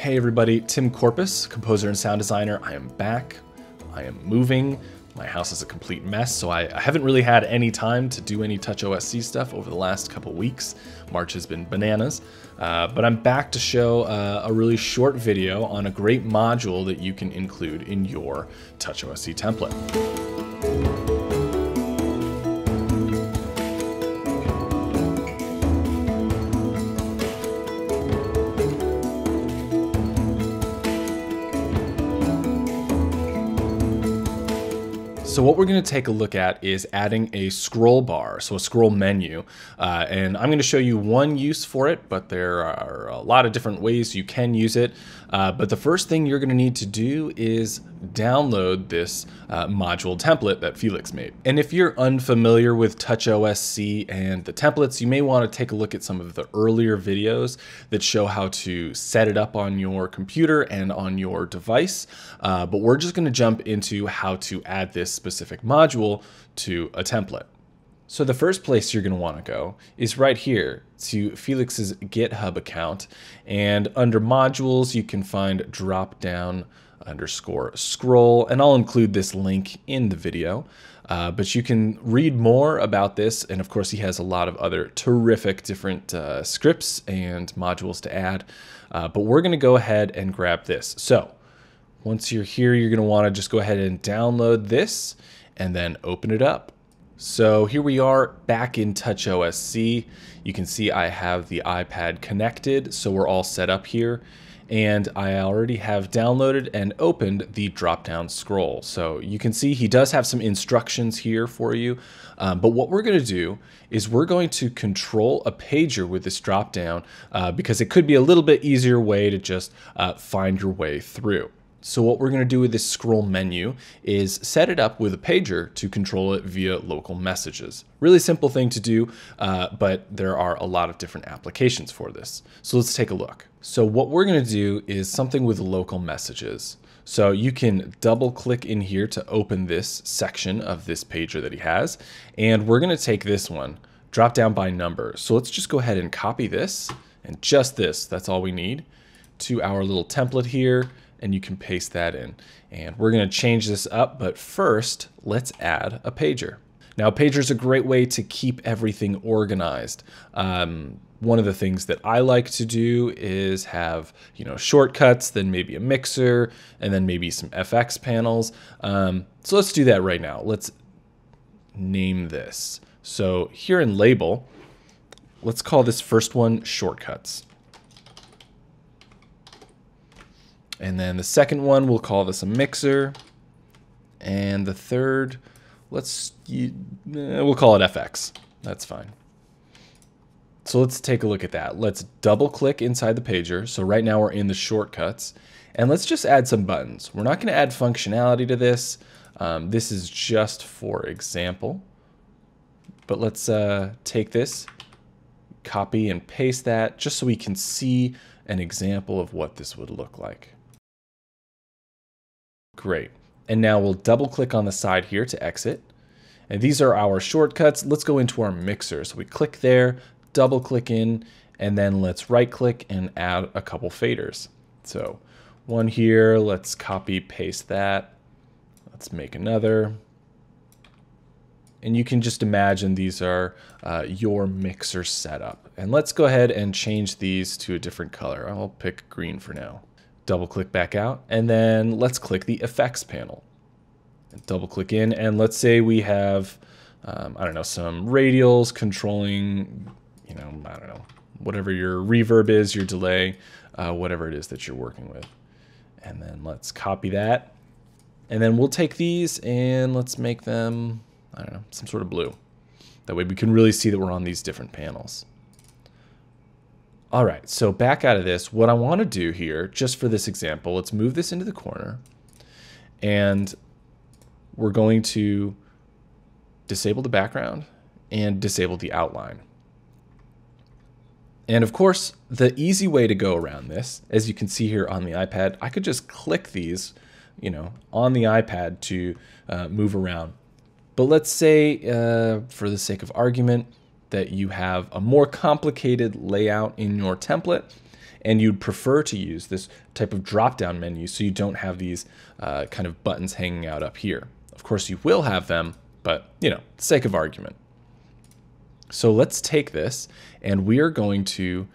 Hey everybody, Tim Corpus, composer and sound designer. I am back. I am moving. My house is a complete mess, so I haven't really had any time to do any TouchOSC stuff over the last couple weeks. March has been bananas, but I'm back to show a really short video on a great module that you can include in your TouchOSC template. So what we're going to take a look at is adding a scroll bar, so a scroll menu, and I'm going to show you one use for it, but there are a lot of different ways you can use it. But the first thing you're going to need to do is download this module template that Felix made. And if you're unfamiliar with TouchOSC and the templates, you may want to take a look at some of the earlier videos that show how to set it up on your computer and on your device. But we're just going to jump into how to add this specific module to a template. So the first place you're going to want to go is right here to Felix's GitHub account, and under modules you can find dropdown_scroll, and I'll include this link in the video, but you can read more about this, and of course he has a lot of other terrific different scripts and modules to add, but we're going to go ahead and grab this. So once you're here, you're going to want to just go ahead and download this and then open it up. So here we are back in TouchOSC. You can see I have the iPad connected, so we're all set up here. And I already have downloaded and opened the drop-down scroll. So you can see he does have some instructions here for you. But what we're going to do is we're going to control a pager with this drop-down because it could be a little bit easier way to just find your way through. So what we're going to do with this scroll menu is set it up with a pager to control it via local messages. Really simple thing to do, but there are a lot of different applications for this. So let's take a look. So what we're going to do is something with local messages. So you can double click in here to open this section of this pager that he has. And we're going to take this one, drop down by number. So let's just go ahead and copy this and just this, that's all we need, to our little template here. And you can paste that in. And we're going to change this up, but first, let's add a pager. Now, a pager is a great way to keep everything organized. One of the things that I like to do is have, you know, shortcuts, then maybe a mixer, and then maybe some FX panels. So let's do that right now. Let's name this. So here in label, let's call this first one shortcuts. And then the second one, we'll call this a mixer. And the third, we'll call it FX. That's fine. So let's take a look at that. Let's double click inside the pager. So right now we're in the shortcuts. And let's just add some buttons. We're not going to add functionality to this. This is just for example. But let's take this, copy and paste that just so we can see an example of what this would look like. Great. And now we'll double click on the side here to exit. And these are our shortcuts. Let's go into our mixer. So we click there, double click in, and then let's right click and add a couple faders. So one here, let's copy, paste that. Let's make another. And you can just imagine these are your mixer setup. And let's go ahead and change these to a different color. I'll pick green for now. Double click back out, and then let's click the effects panel. And double click in, and let's say we have, I don't know, some radials controlling, you know, I don't know, whatever your reverb is, your delay, whatever it is that you're working with. And then let's copy that. And then we'll take these and let's make them, I don't know, some sort of blue. That way we can really see that we're on these different panels. All right, so back out of this, what I want to do here, just for this example, let's move this into the corner, and we're going to disable the background and disable the outline. And of course, the easy way to go around this, as you can see here on the iPad, I could just click these, you know, on the iPad to move around. But let's say, for the sake of argument, that you have a more complicated layout in your template, and you'd prefer to use this type of drop-down menu so you don't have these kind of buttons hanging out up here. Of course, you will have them, but, you know, sake of argument. So let's take this, and we are going to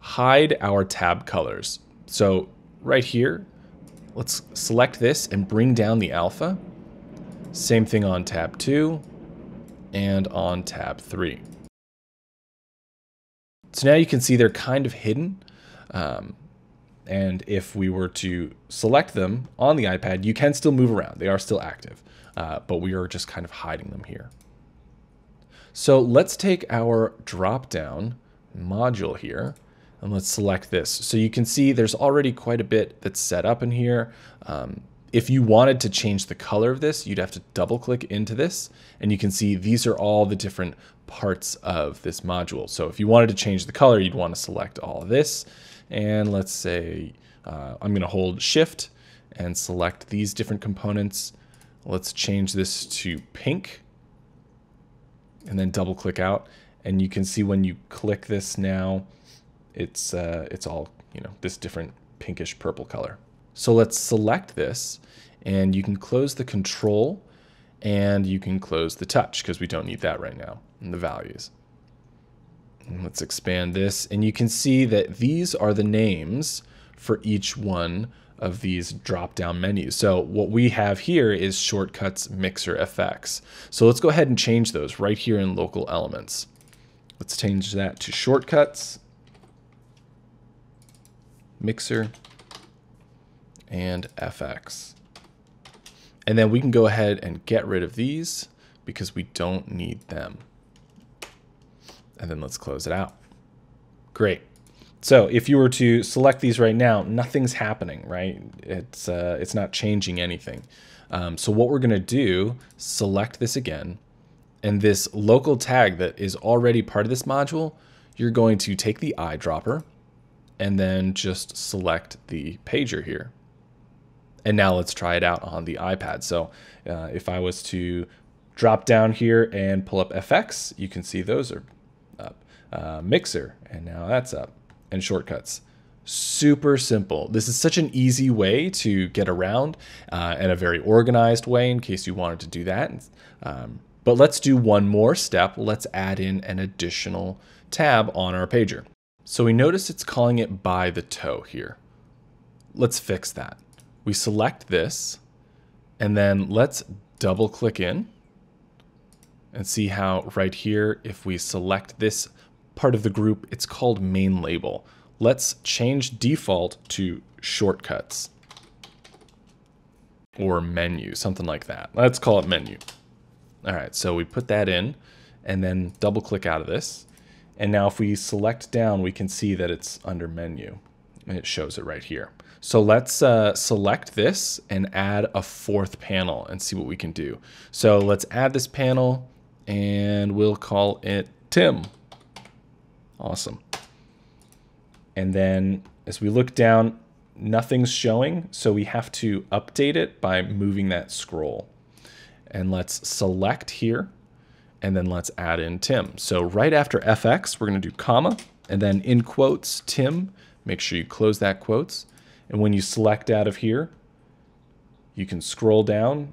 hide our tab colors. So right here, let's select this and bring down the alpha. Same thing on tab 2 and on tab 3. So now you can see they're kind of hidden. And if we were to select them on the iPad, you can still move around. They are still active, but we are just kind of hiding them here. So let's take our drop-down module here and let's select this. So you can see there's already quite a bit that's set up in here. If you wanted to change the color of this, you'd have to double click into this, and you can see these are all the different parts of this module. So if you wanted to change the color, you'd want to select all of this. And let's say I'm going to hold Shift and select these different components. Let's change this to pink and then double click out. And you can see when you click this now, it's all, you know, this different pinkish purple color. So let's select this, and you can close the control and you can close the touch because we don't need that right now, and the values. And let's expand this, and you can see that these are the names for each one of these drop-down menus. So what we have here is shortcuts, mixer, effects. So let's go ahead and change those right here in local elements. Let's change that to shortcuts, mixer, and FX. And then we can go ahead and get rid of these because we don't need them. And then let's close it out. Great. So if you were to select these right now, nothing's happening, right? It's not changing anything. So what we're gonna do, select this again, and this local tag that is already part of this module, you're going to take the eyedropper and then just select the pager here. And now let's try it out on the iPad. So if I was to drop down here and pull up FX, you can see those are up. Mixer, and now that's up. And shortcuts. Super simple. This is such an easy way to get around and a very organized way in case you wanted to do that. But let's do one more step. Let's add in an additional tab on our pager. So we notice it's calling it by the toe here. Let's fix that. We select this, and then let's double click in and see how right here, if we select this part of the group, it's called main label. Let's change default to shortcuts or menu, something like that. Let's call it menu. All right, so we put that in and then double click out of this. And now if we select down, we can see that it's under menu and it shows it right here. So let's select this and add a fourth panel and see what we can do. So let's add this panel and we'll call it Tim. Awesome. And then as we look down, nothing's showing. So we have to update it by moving that scroll. And let's select here and then let's add in Tim. So right after FX, we're gonna do comma and then in quotes, Tim. Make sure you close that quotes. And when you select out of here, you can scroll down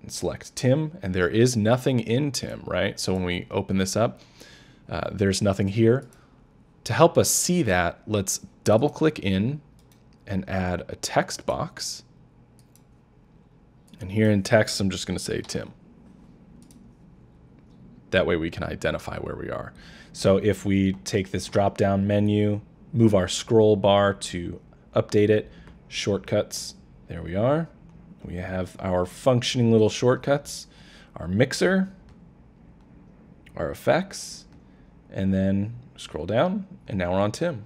and select Tim, and there is nothing in Tim, right? So when we open this up, there's nothing here. To help us see that, let's double click in and add a text box. And here in text, I'm just gonna say Tim. That way we can identify where we are. So if we take this drop-down menu, move our scroll bar to update it, shortcuts, there we are. We have our functioning little shortcuts, our mixer, our effects, and then scroll down, and now we're on Tim.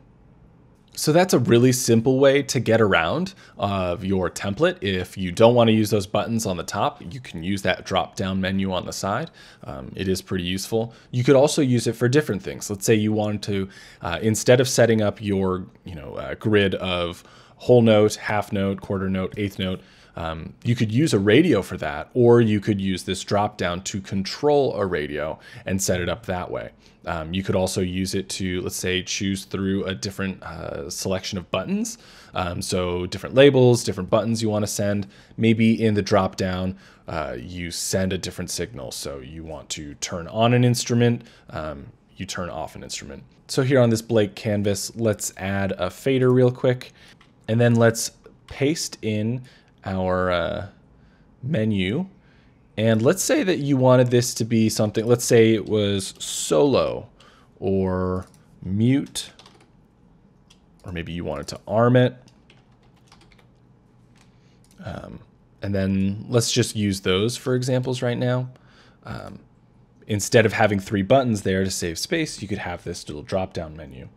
So that's a really simple way to get around of your template. If you don't want to use those buttons on the top, you can use that drop-down menu on the side. It is pretty useful. You could also use it for different things. Let's say you wanted to, instead of setting up your grid of whole note, half note, quarter note, eighth note. You could use a radio for that, or you could use this drop down to control a radio and set it up that way. You could also use it to, let's say, choose through a different selection of buttons. So different labels, different buttons you want to send. Maybe in the drop down, you send a different signal. So you want to turn on an instrument, you turn off an instrument. So here on this blank canvas, let's add a fader real quick, and then let's paste in our menu. And let's say that you wanted this to be something, let's say it was solo or mute, or maybe you wanted to arm it. And then let's just use those for examples right now. Instead of having three buttons there to save space, you could have this little drop-down menu.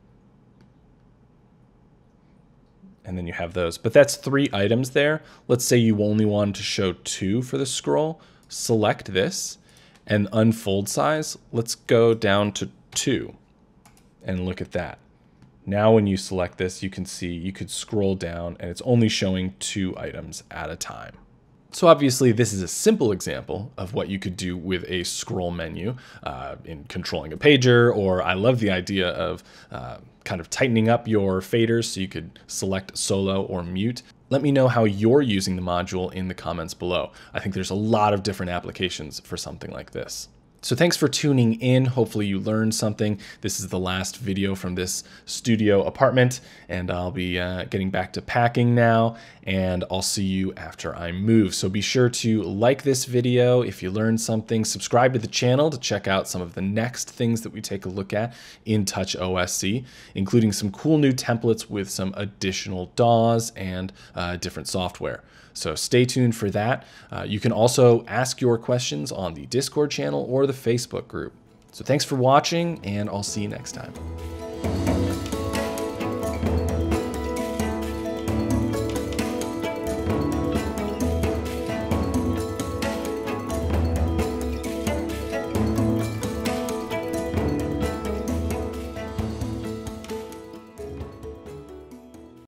And then you have those, but that's three items there. Let's say you only wanted to show two for the scroll. Select this and unfold size. Let's go down to 2 and look at that. Now, when you select this, you can see you could scroll down and it's only showing 2 items at a time. So obviously this is a simple example of what you could do with a scroll menu in controlling a pager, or I love the idea of kind of tightening up your faders so you could select solo or mute. Let me know how you're using the module in the comments below. I think there's a lot of different applications for something like this. So thanks for tuning in. Hopefully you learned something. This is the last video from this studio apartment, and I'll be getting back to packing now, and I'll see you after I move. So be sure to like this video if you learned something. Subscribe to the channel to check out some of the next things that we take a look at in TouchOSC, including some cool new templates with some additional DAWs and different software. So stay tuned for that. You can also ask your questions on the Discord channel or the Facebook group. So thanks for watching, and I'll see you next time.